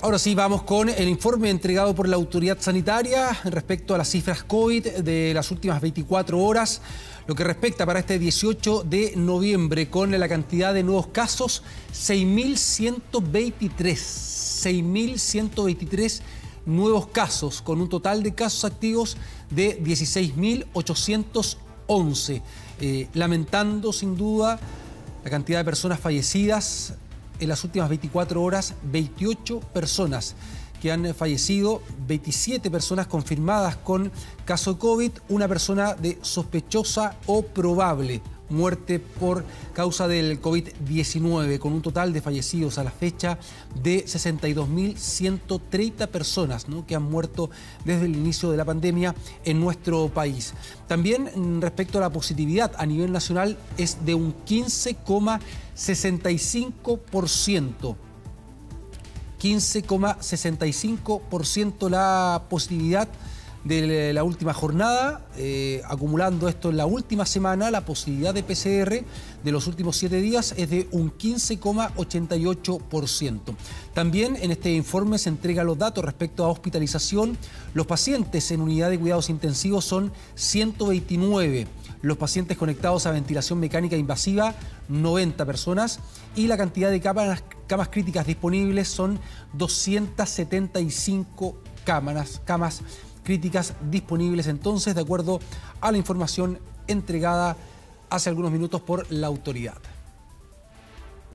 Ahora sí, vamos con el informe entregado por la autoridad sanitaria respecto a las cifras COVID de las últimas 24 horas, lo que respecta para este 18 de noviembre con la cantidad de nuevos casos, 6.123 nuevos casos, con un total de casos activos de 16.811. Lamentando sin duda la cantidad de personas fallecidas. En las últimas 24 horas, 28 personas que han fallecido, 27 personas confirmadas con caso de COVID, una persona de sospechosa o probable muerte por causa del COVID-19, con un total de fallecidos a la fecha de 62.130 personas, ¿no?, que han muerto desde el inicio de la pandemia en nuestro país. También respecto a la positividad a nivel nacional es de un 15,65%. 15,65% la positividad de la última jornada, acumulando esto en la última semana, la posibilidad de PCR de los últimos 7 días es de un 15,88%. También en este informe se entregan los datos respecto a hospitalización. Los pacientes en unidad de cuidados intensivos son 129. Los pacientes conectados a ventilación mecánica invasiva, 90 personas. Y la cantidad de camas críticas disponibles son 275 camas críticas disponibles entonces, de acuerdo a la información entregada hace algunos minutos por la autoridad.